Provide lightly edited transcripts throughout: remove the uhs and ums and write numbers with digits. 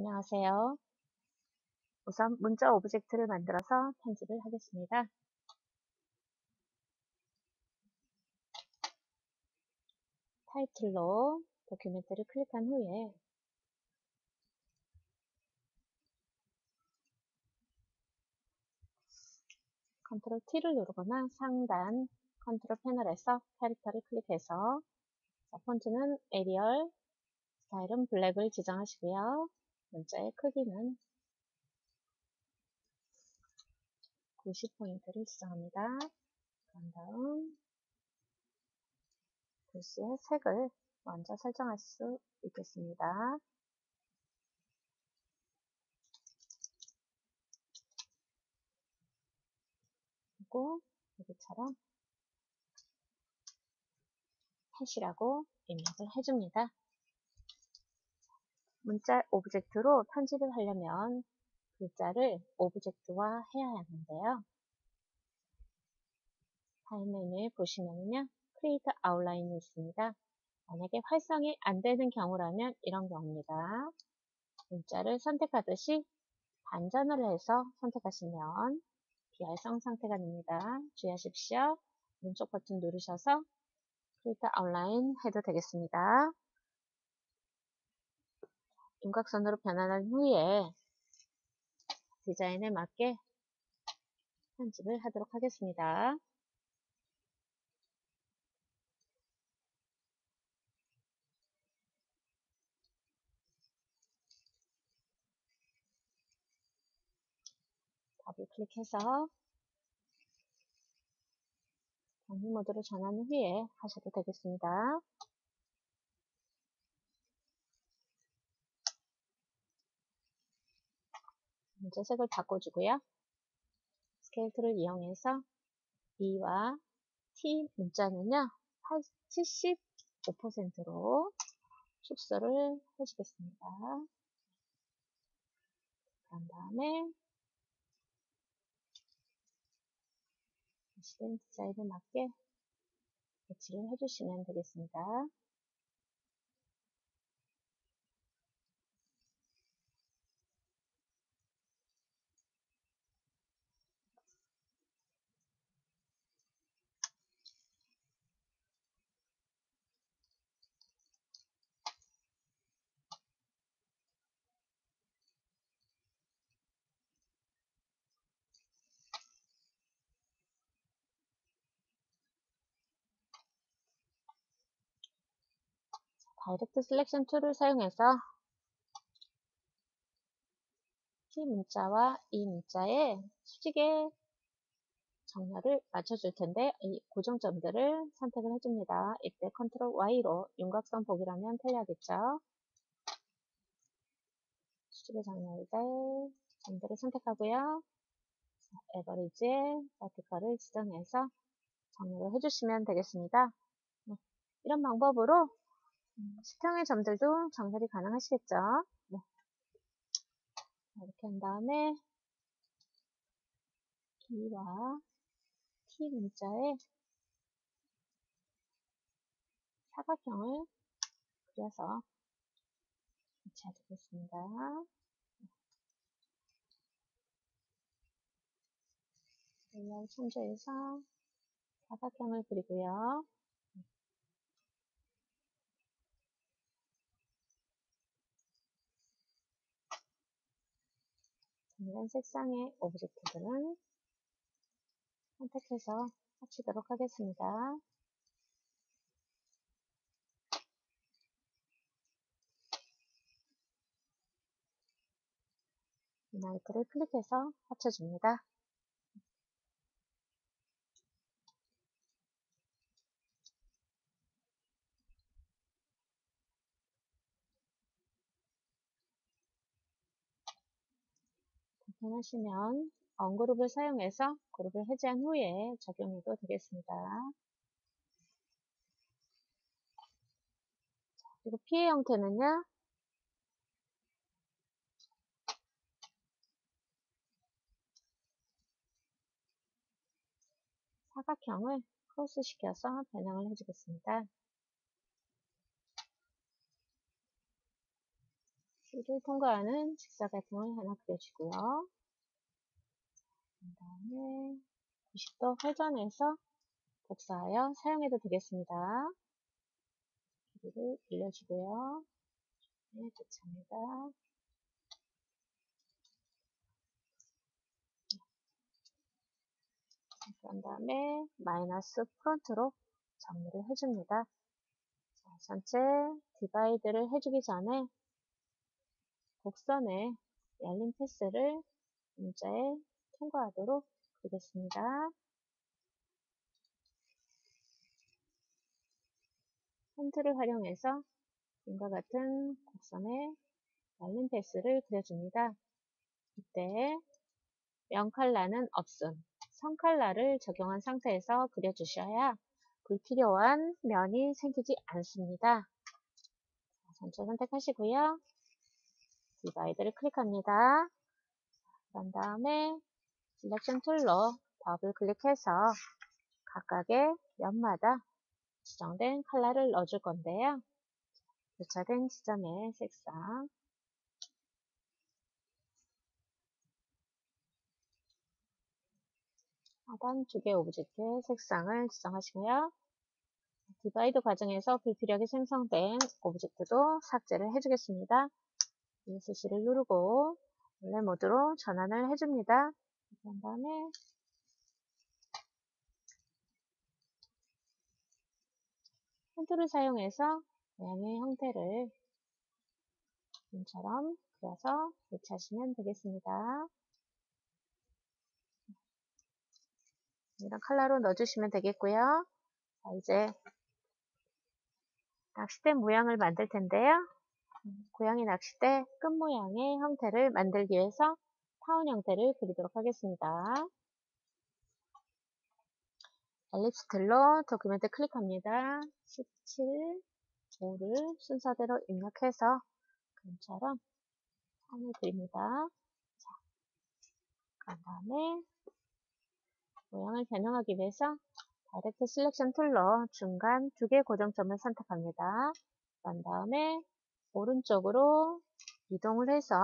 안녕하세요. 우선 문자 오브젝트를 만들어서 편집을 하겠습니다. 타이틀로 도큐멘트를 클릭한 후에 컨트롤 T를 누르거나 상단 컨트롤 패널에서 캐릭터를 클릭해서 폰트는 에리얼, 스타일은 블랙을 지정하시고요. 문자의 크기는 90포인트를 지정합니다. 그런 다음 글씨의 색을 먼저 설정할 수 있겠습니다. 그리고 여기처럼 팻이라고 입력을 해줍니다. 문자 오브젝트로 편집을 하려면 글자를 오브젝트화 해야 하는데요. 파일 메뉴에 보시면요, Creator Outline이 있습니다. 만약에 활성이 안 되는 경우라면 이런 경우입니다. 문자를 선택하듯이 반전을 해서 선택하시면 비활성 상태가 됩니다. 주의하십시오. 왼쪽 버튼 누르셔서 Creator Outline 해도 되겠습니다. 윤곽선으로 변환한 후에 디자인에 맞게 편집을 하도록 하겠습니다. 더블 클릭해서 정리 모드로 전환 후에 하셔도 되겠습니다. 먼저 색을 바꿔주고요. 스케일 툴을 이용해서 B와 T 문자는요, 75%로 축소를 해주겠습니다. 그런 다음에 다시는 디자인에 맞게 배치를 해주시면 되겠습니다. 다이렉트 셀렉션 툴을 사용해서 T 문자와 E 문자의 수직의 정렬을 맞춰줄 텐데, 이 고정점들을 선택을 해줍니다. 이때 컨트롤 Y로 윤곽선 보기라면 편리하겠죠. 수직의 정렬의 점들을 선택하고요. 에버리지의 버티컬을 지정해서 정렬을 해주시면 되겠습니다. 네, 이런 방법으로 수평의 점들도 정렬이 가능하시겠죠? 네. 이렇게 한 다음에 B와 T 문자의 사각형을 그려서 배치해주겠습니다. 레이아웃 참조해서 사각형을 그리고요. 이런 색상의 오브젝트들은 선택해서 합치도록 하겠습니다. 유나이트를 클릭해서 합쳐줍니다. 하시면 언그룹을 사용해서 그룹을 해제한 후에 적용해도 되겠습니다. 그리고 피해 형태는요, 사각형을 크로스 시켜서 변형을 해주겠습니다. C를 통과하는 직사각형을 하나 그려주고요. 그 다음에 90도 회전해서 복사하여 사용해도 되겠습니다. 길이를 늘려주고요. 네, 도착합니다. 그런 다음에 마이너스 프론트로 정리를 해줍니다. 자, 전체 디바이드를 해주기 전에 곡선에 열린 패스를 문자에 통과하도록 그리겠습니다. 펜툴을 활용해서 이와 같은 곡선에 열린 패스를 그려줍니다. 이때 0칼라는 없음, 3칼라를 적용한 상태에서 그려주셔야 불필요한 면이 생기지 않습니다. 전체 선택하시고요. 디바이드를 클릭합니다. 그런 다음에 셀렉션 툴로 더블 클릭해서 각각의 면마다 지정된 컬러를 넣어줄 건데요. 교차된 지점의 색상, 하단 두 개 오브젝트의 색상을 지정하시고요. 디바이드 과정에서 불필요하게 생성된 오브젝트도 삭제를 해주겠습니다. ESC를 누르고 원래 모드로 전환을 해줍니다. 그런 다음에 펜툴을 사용해서 모양의 형태를 그림처럼 그려서 배치하시면 되겠습니다. 이런 컬러로 넣어주시면 되겠고요. 자, 이제 낚싯대 모양을 만들 텐데요. 고양이 낚싯대 끝 모양의 형태를 만들기 위해서 타원 형태를 그리도록 하겠습니다. 엘립스 툴로 도큐멘트 클릭합니다. 17, 5를 순서대로 입력해서 그림처럼 선을 그립니다. 자, 그 다음에 모양을 변형하기 위해서 다이렉트 셀렉션 툴로 중간 두 개 고정점을 선택합니다. 그런 다음에 오른쪽으로 이동을 해서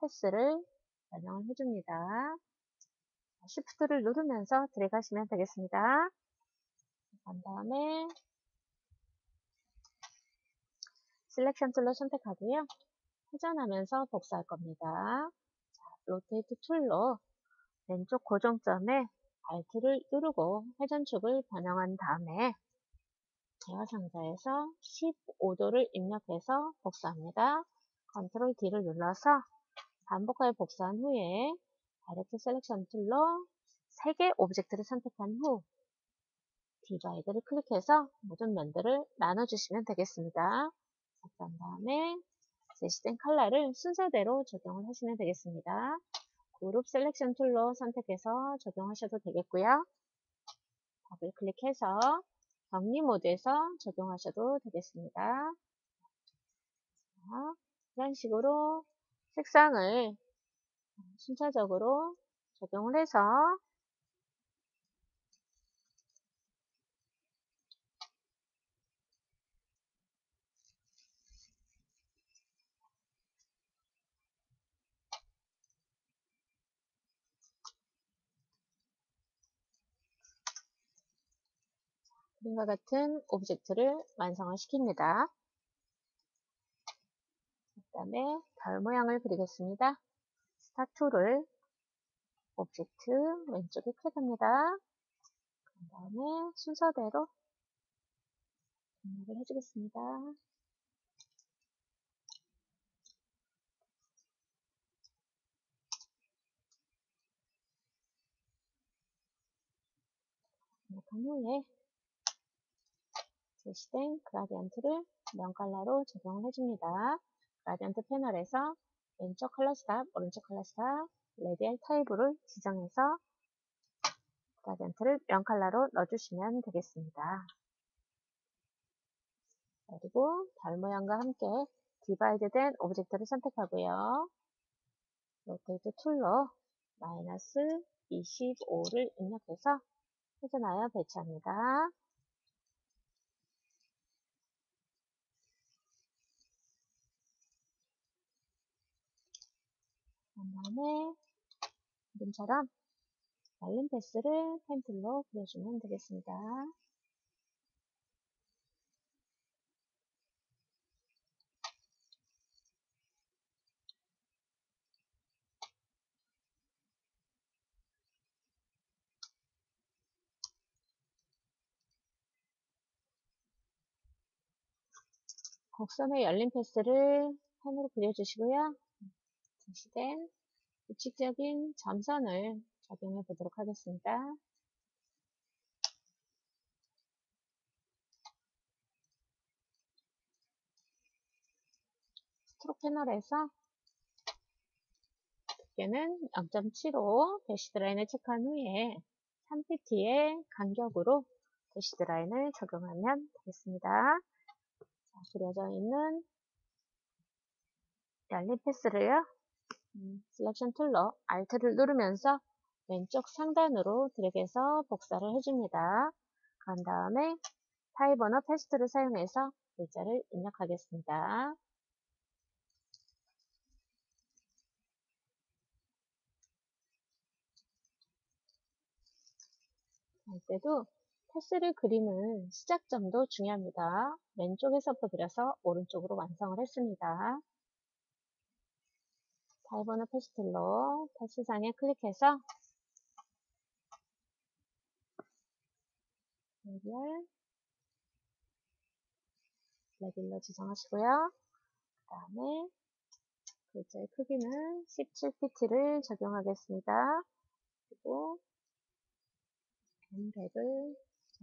패스를 변형을 해줍니다. Shift를 누르면서 드래그하시면 되겠습니다. 그 다음에 셀렉션 툴로 선택하고요. 회전하면서 복사할 겁니다. 자, 로테이트 툴로 왼쪽 고정점에 Alt를 누르고 회전축을 변형한 다음에 대화 상자에서 15도를 입력해서 복사합니다. Ctrl D를 눌러서 반복하여 복사한 후에 다이렉트 셀렉션 툴로 3개 오브젝트를 선택한 후 디바이드를 클릭해서 모든 면들을 나눠주시면 되겠습니다. 그런 다음에 제시된 컬러를 순서대로 적용을 하시면 되겠습니다. 그룹 셀렉션 툴로 선택해서 적용하셔도 되겠고요. 더블 클릭해서 격리 모드에서 적용하셔도 되겠습니다. 자, 이런 식으로 색상을 순차적으로 적용을 해서 이와 같은 오브젝트를 완성을 시킵니다. 그 다음에 별 모양을 그리겠습니다. 스타 툴을 오브젝트 왼쪽에 클릭합니다. 그 다음에 순서대로 입력을 해주겠습니다. 입력한 후에 제시된 그라디언트를 면칼라로 적용을 해줍니다. 그라디언트 패널에서 왼쪽 컬러스탑, 오른쪽 컬러스탑, 레디알 타입으로 지정해서 그라디언트를 면칼라로 넣어주시면 되겠습니다. 그리고 별 모양과 함께 디바이드 된 오브젝트를 선택하고요. 로테이트 툴로 마이너스 25를 입력해서 회전하여 배치합니다. 그 다음에 지금처럼 말린 패스를 펜툴로 그려주면 되겠습니다. 곡선의 열린 패스를 펜으로 그려주시고요. 제시된 규칙적인 점선을 적용해 보도록 하겠습니다. 스트로크 패널에서 두께는 0.75 대시드 라인을 체크한 후에 3pt의 간격으로 대시드 라인을 적용하면 되겠습니다. 자, 그려져 있는 열린 패스를요. 셀렉션 툴로 Alt를 누르면서 왼쪽 상단으로 드래그해서 복사를 해줍니다. 그런 다음에 타입 언어 패스트를 사용해서 글자를 입력하겠습니다. 할 때도 패스를 그리는 시작점도 중요합니다. 왼쪽에서부터 그려서 오른쪽으로 완성을 했습니다. 타입 언어 패스툴로 패스상에 클릭해서 레벨 레벨로 지정하시고요. 그 다음에 글자의 크기는 17pt를 적용하겠습니다. 그리고 앤랩을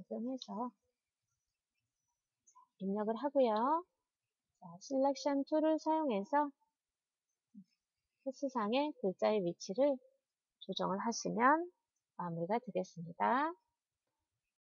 적용해서 입력을 하고요. 자, 셀렉션 툴을 사용해서 패스상의 글자의 위치를 조정을 하시면 마무리가 되겠습니다.